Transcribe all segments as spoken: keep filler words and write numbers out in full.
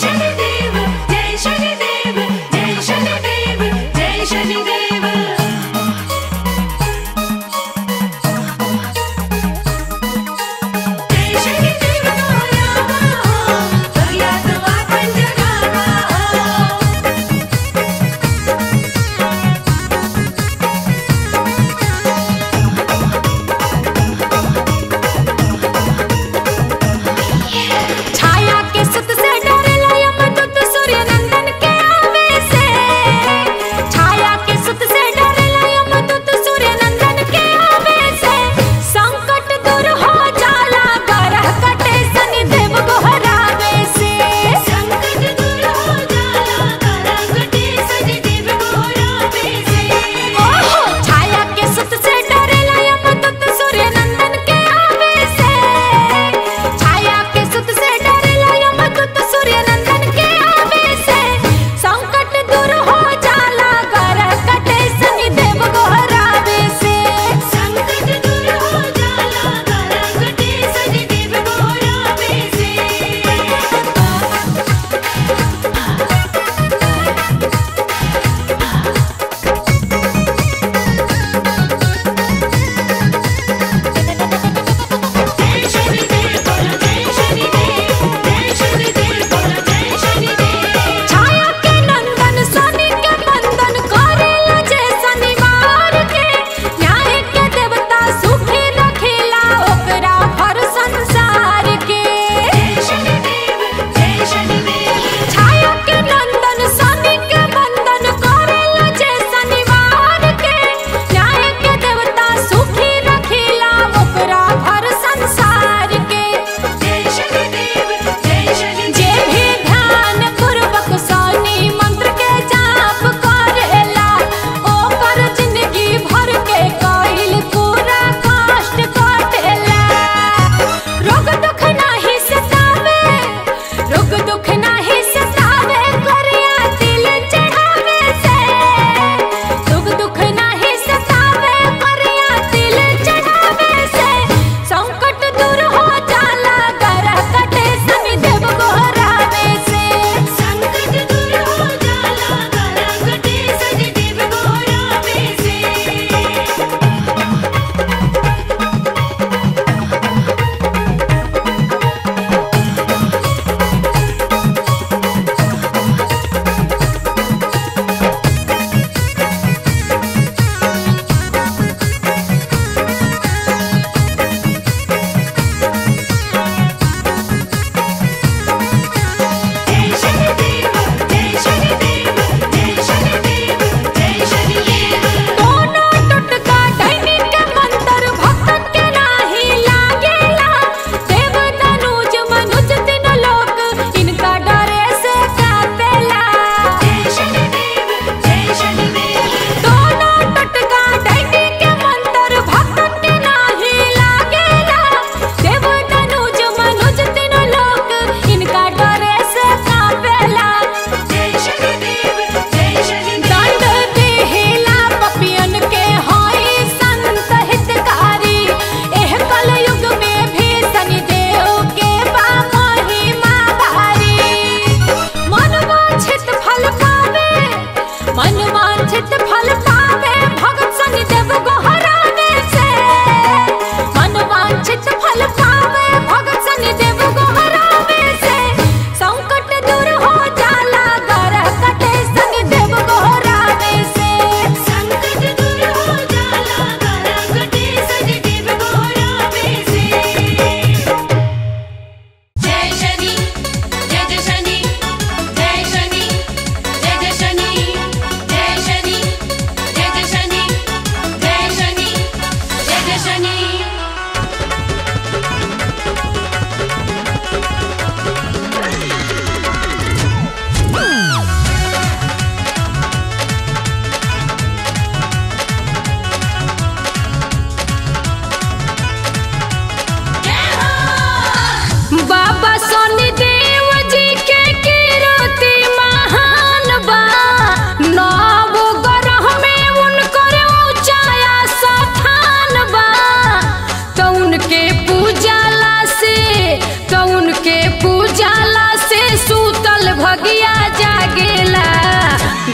शनिदेव, जय शनिदेव, जय शनिदेव, जय शनिदेव। जय शनिदेव बोलावा, तुला तो आपण जगावा। छाया के सत से डरला यम तो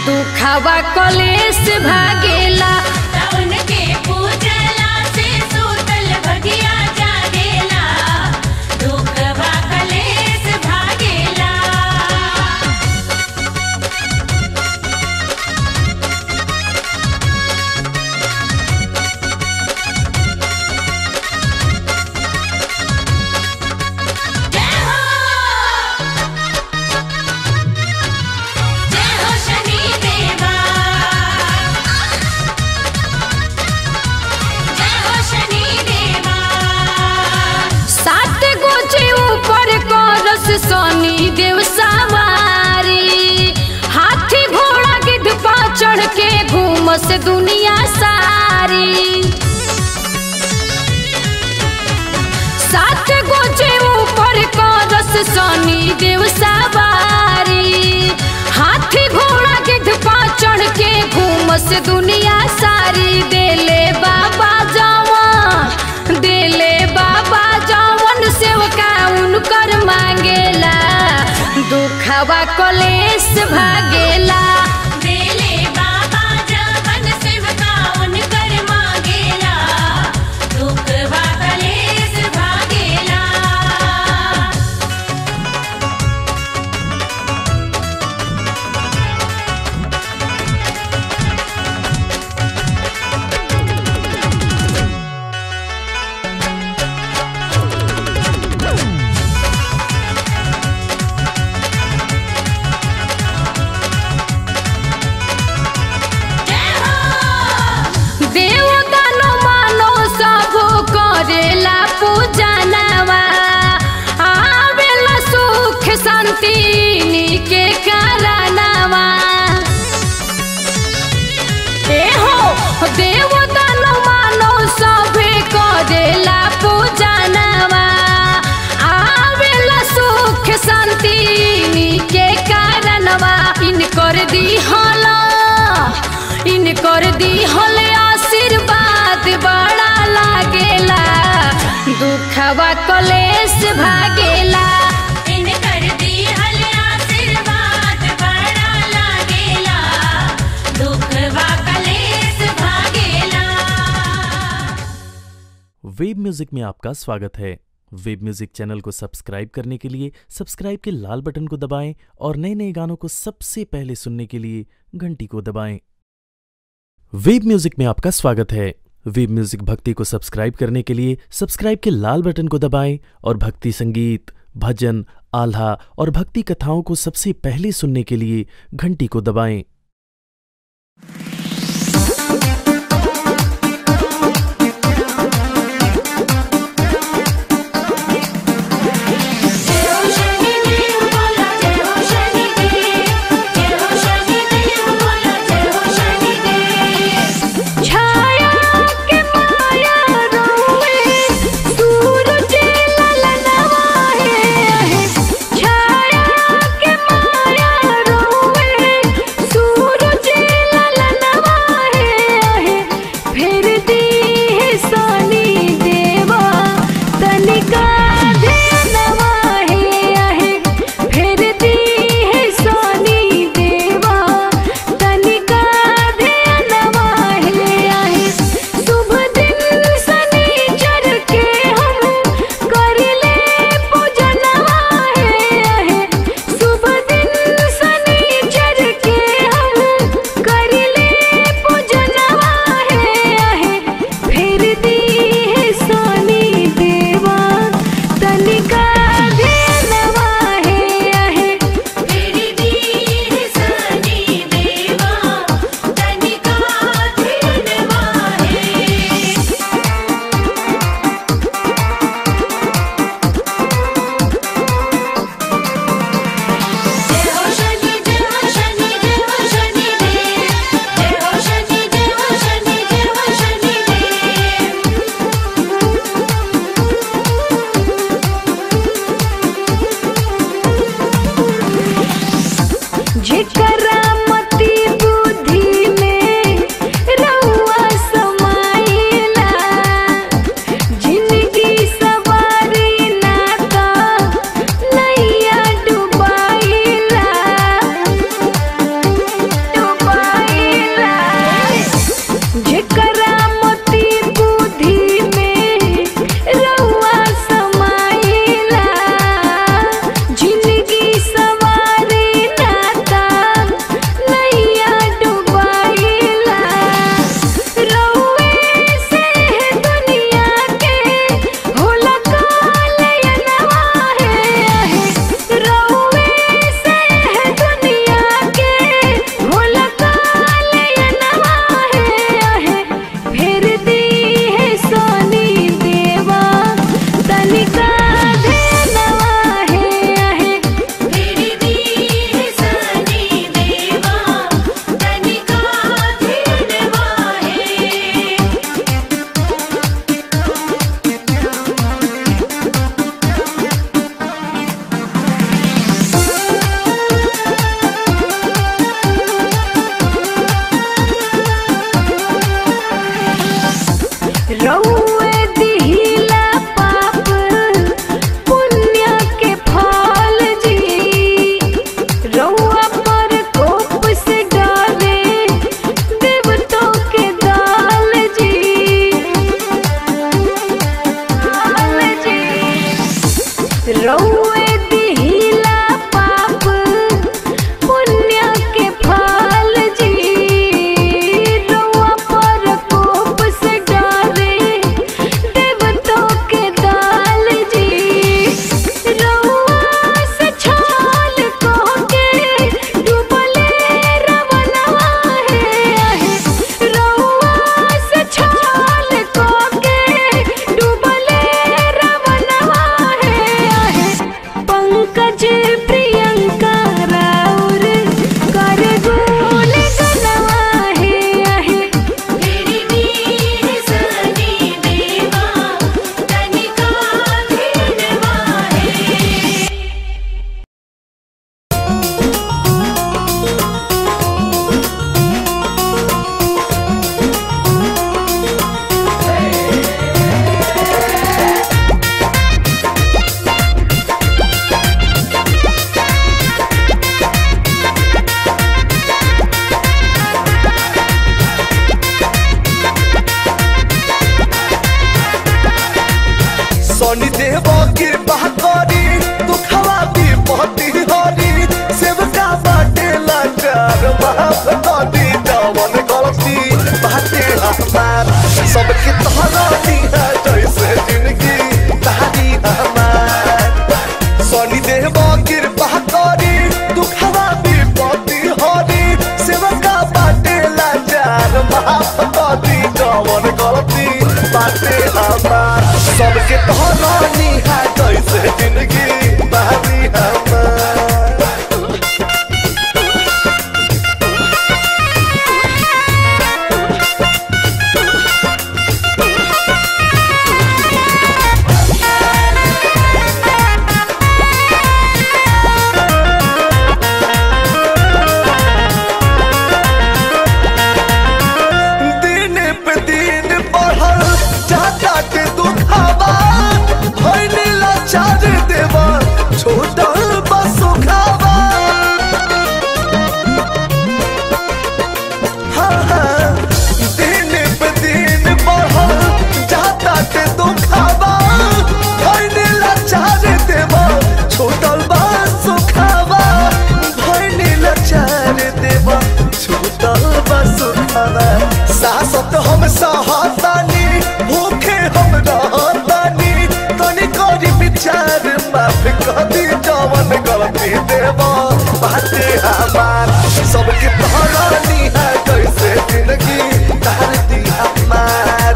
तू खावा कलेश भागेला, रावण के पूजला से सूतल भगिया जागेला, तू खावा कलेश भागेला। शनिदेव सवारी हाथी घोड़ा गिद्ध पा चढ़ के घूमस दुनिया सारी, सात गोजे ऊपर करस शनिदेव सवारी हाथी घोड़ा गिद्ध पा चढ़ के घूमस दुनिया सारी। देले बाबा जावा देले बाबा जावन सेवका उनकर मांगेला, दुखवा कलेश भागेला। देले बाबा जावन सेवका उनकर मांगेला, दुखवा कलेश भागेला। शांति के कारणावा देव दानव मानव सभे करेला पूजनवा, आवेला सुख शांति के कारणवा। इनकर दीहल इनकर दीहल आशीर्वाद बड़ा लागेला, दुखवा कलेश भागेला। वेब म्यूजिक में आपका स्वागत है। वेब म्यूजिक चैनल को सब्सक्राइब करने के लिए सब्सक्राइब के लाल बटन को दबाएं और नए नए गानों को सबसे पहले सुनने के लिए घंटी को दबाएं। वेब म्यूजिक में आपका स्वागत है। वेब म्यूजिक भक्ति को सब्सक्राइब करने के लिए सब्सक्राइब के लाल बटन को दबाएं और भक्ति संगीत, भजन, आल्हा और भक्ति कथाओं को सबसे पहले सुनने के लिए घंटी को दबाएं। बाटे हमार सबके तोहरा निहार कैसे जिंदगी बारी हमार। सबके तोहरानी है कैसे जिंदगी तारती हमार।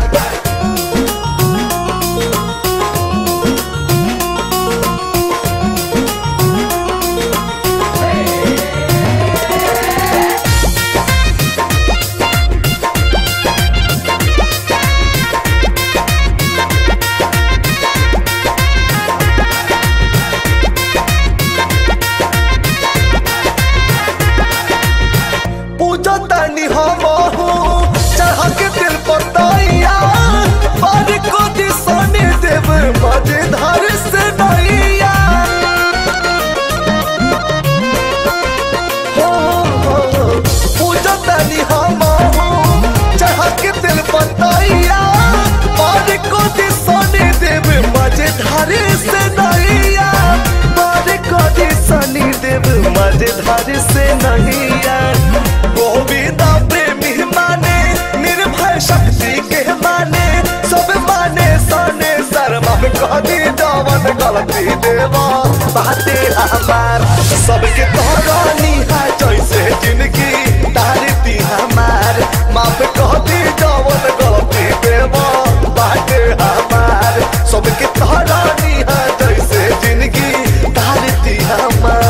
शनिदेव मजेदार से नहीं यार गोविंदा प्रेमी माने निर्भय शक्ति के माने सब माने सने शर्मा कभी जवन गलती देवा बाते हमार सबके तोहरानी है जैसे जिंदगी तारती हमार माफ कभी जवन गलती देवा बाते हमार सबके तोहरानी है जैसे जिंदगी तारती हमार।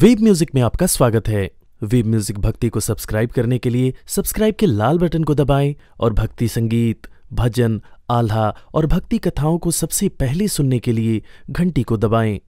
वेब म्यूजिक में आपका स्वागत है। वेब म्यूजिक भक्ति को सब्सक्राइब करने के लिए सब्सक्राइब के लाल बटन को दबाएं और भक्ति संगीत, भजन, आल्हा और भक्ति कथाओं को सबसे पहले सुनने के लिए घंटी को दबाएं।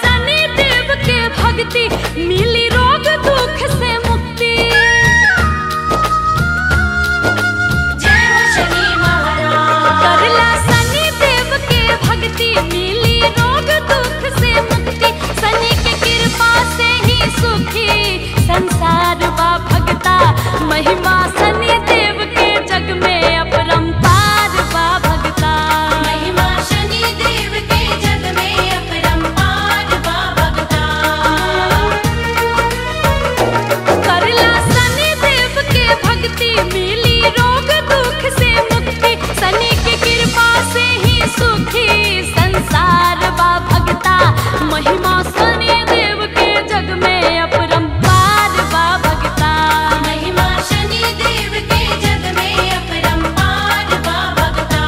शनिदेव के भक्ति मिली रोग दुख से मुक्ति। जय हो शनि महाराज। करला शनिदेव के भक्ति मिली रोग दुख से मुक्ति। शनि के कृपा से ही सुखी संसार बा भक्ता। महिमा शनिदेव के जग में अपरंपार बा भक्ता। महिमा शनिदेव के जग में मिली रोग दुख से मुक्ति। शनि की कृपा से ही सुखी संसार बा भक्ता। महिमा शनिदेव के जग में अपरंपार बा भक्ता। महिमा शनिदेव के जग में अपरंपार बा भक्ता।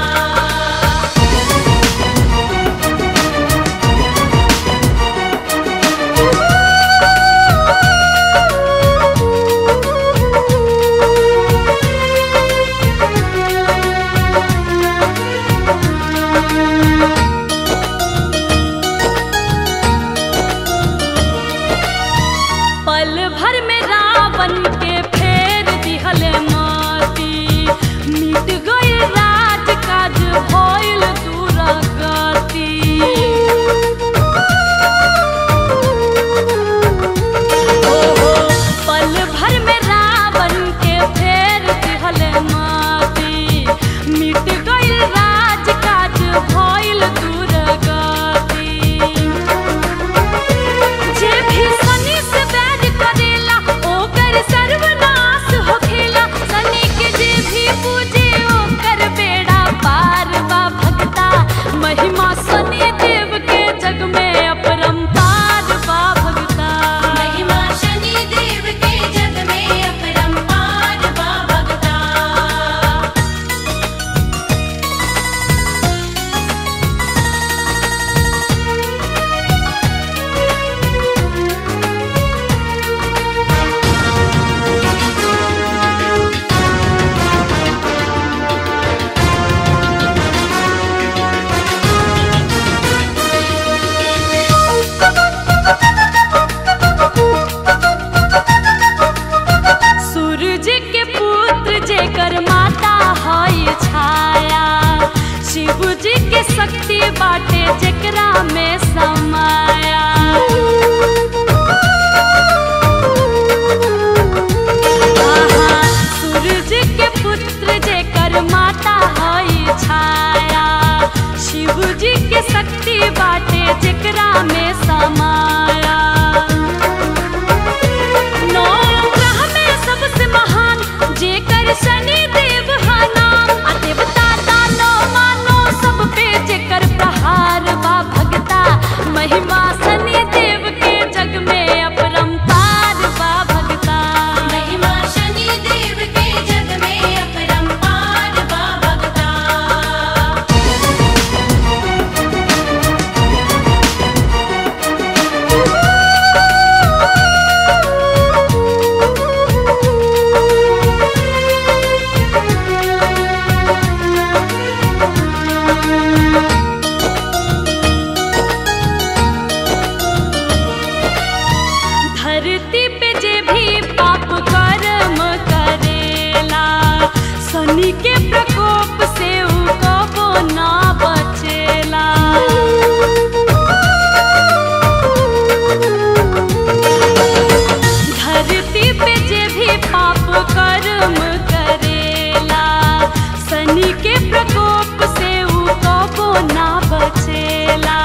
राज धरती पे जे भी पाप कर्म करेला शनि के प्रकोप से उ कबो ना बचेला। धरती पे जे भी पाप कर्म करेला शनि के प्रकोप से उ कबो ना बचेला।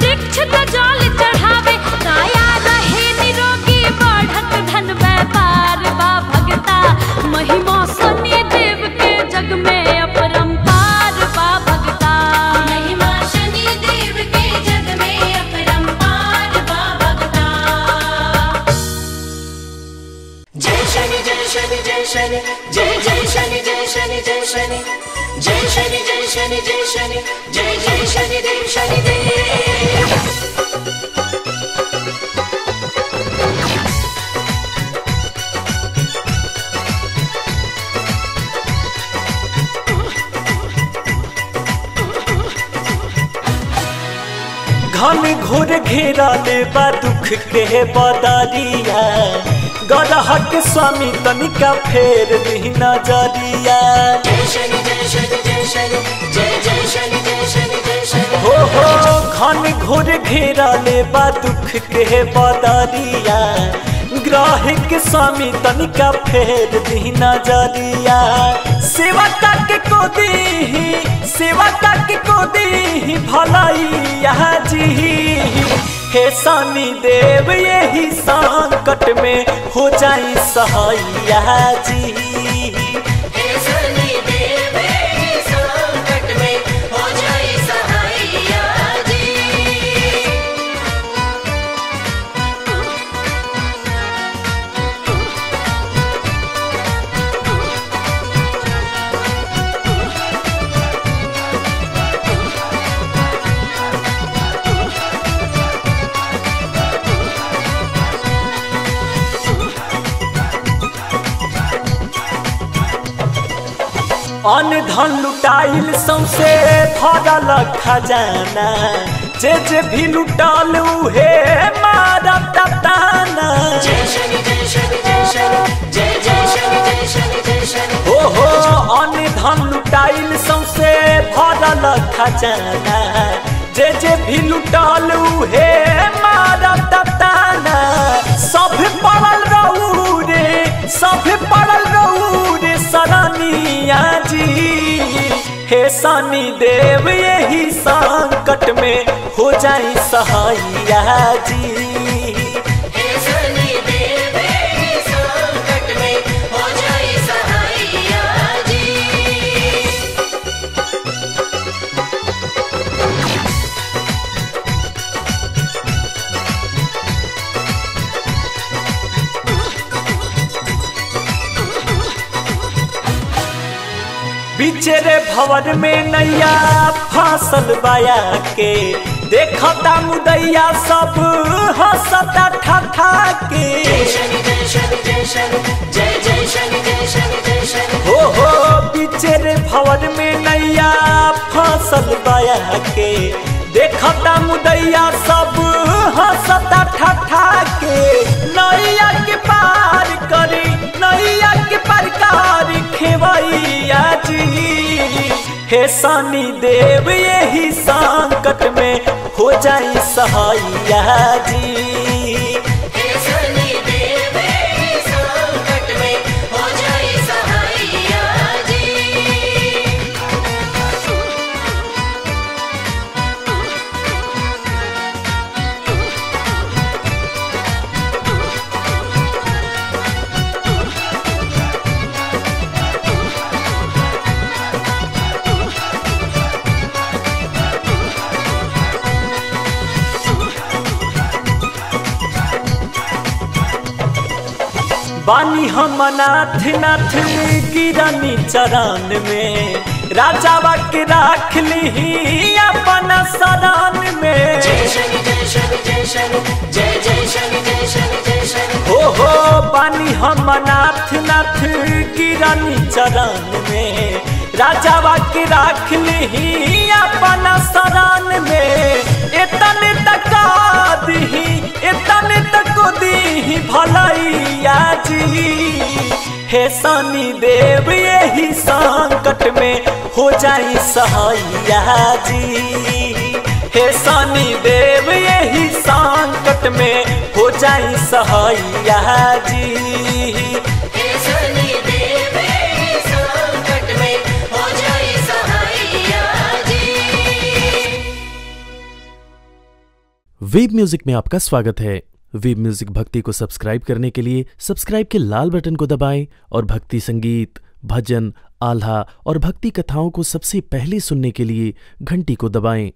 वृक्ष तो जल चढ़ावे काया रहे निरोगी बढ़त धन व्यापार बा भगता महिमा शनिदेव के जग में अपरंपार बा भगता। महिमा शनिदेव के जग में अपरंपार बा भगता। जय शनि जय शनि जय शनि जय जय शनि जय शनि जय शनि जय शनि जय शनि जय शनि जय जय शनिदेव शनिदेव। घन घोर घेरा लेबा दुख के बदरिया गड़हट स्वामी तनिका फेर दिहि नजरिया। जय शनि जय शनि जय शनि जय जय शनि जय शनि जय शनि। हो हो घन घोर घेरा लेबा दुख के बदरिया ग्राहक स्वामी तनिका फेर दिहि नजरिया। सेवा तक को दीही सेवा तक को दीही भलाइया जी हे शनिदेव यही संकट में हो जाई सहाइया जी। हे शनिदेव यही संकट में हो जाई सहाइया जी। अन धन लुटाइल सौंसे भरल खजाना जे जे भी लुटाल उहे मारब ताना। जय शनि जय शनि जय शनि जय जय शनि जय शनि जय शनि। हो हो अन धन लुटाइल सौंसे भरल खजाना जे जे भी लुटाल उहे मारब ताना। सब पड़ल रहू रे सब पड़ल रहू रे सरानिया हे शनिदेव यही संकट में हो जाई सहाइया जी। हे शनिदेव यही संकट में हो जाई सहाइया जी। बिचरे भवर में नैया फांसल बाया के देखता मुदैया सब हंसता ठठा के। जय शनि जय शनि जय शनि जय जय शनि जय शनि जय शनि। हो हो बिचरे भवर में नैया फांसल बाया के देखता मुदैया सब हंसता ठठा के। नैया के पार करी नैया के पार करी खेवैया जी हे शनिदेव यही संकट में हो जाई सहाइया जी। बानी हम अनाथ नाथ गिरनी चरण में राजा के राख ली अपना सदान में। जय शनि जय शनि जय शनि जय जय शनि जय शनि जय शनि। हो हो बानी हम अनाथ नाथ गिरनी चरण में राजा के राख ली अपना सदान में। शनिदेव यही संकट में हो जाई सहाया जी। हे शनिदेव यही संकट में हो जाई सहाया जी। वेब म्यूजिक में आपका स्वागत है। वेब म्यूजिक भक्ति को सब्सक्राइब करने के लिए सब्सक्राइब के लाल बटन को दबाएं और भक्ति संगीत, भजन, आल्हा और भक्ति कथाओं को सबसे पहले सुनने के लिए घंटी को दबाएं।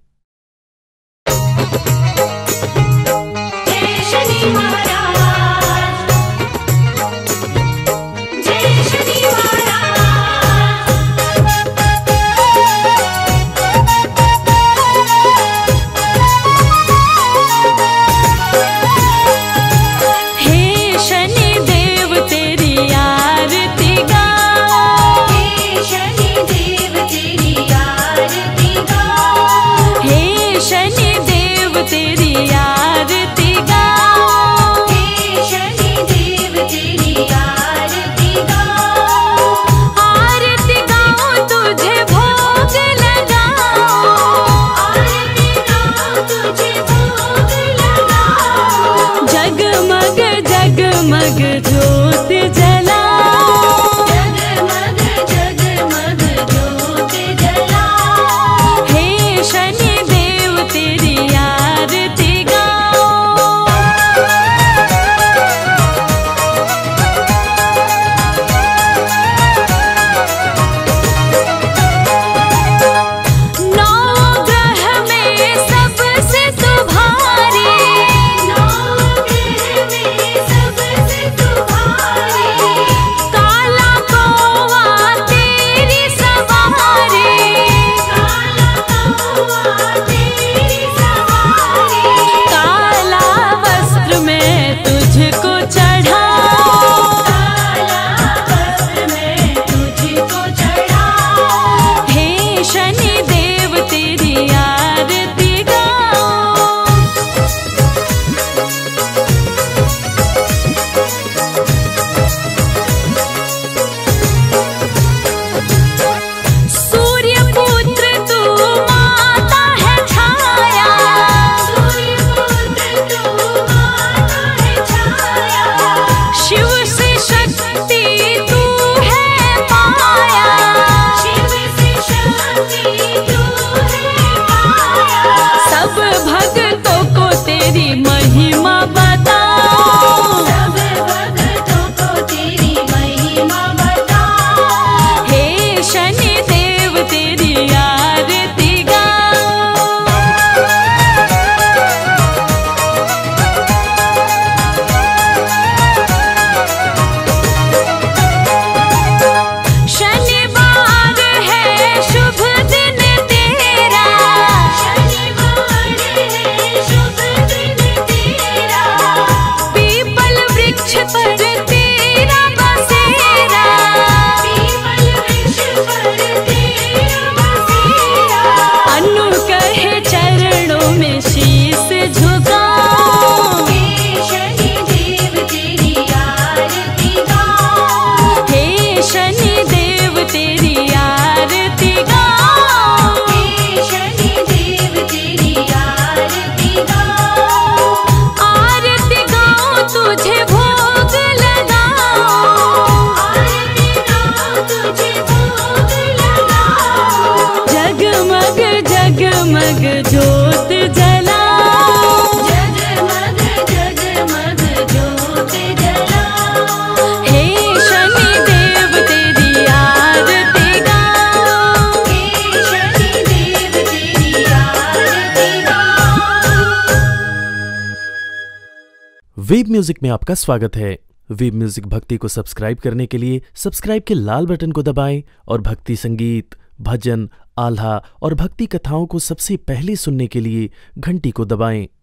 वेब म्यूजिक में आपका स्वागत है। वेब म्यूजिक भक्ति को सब्सक्राइब करने के लिए सब्सक्राइब के लाल बटन को दबाएं और भक्ति संगीत, भजन, आल्हा और भक्ति कथाओं को सबसे पहले सुनने के लिए घंटी को दबाएं।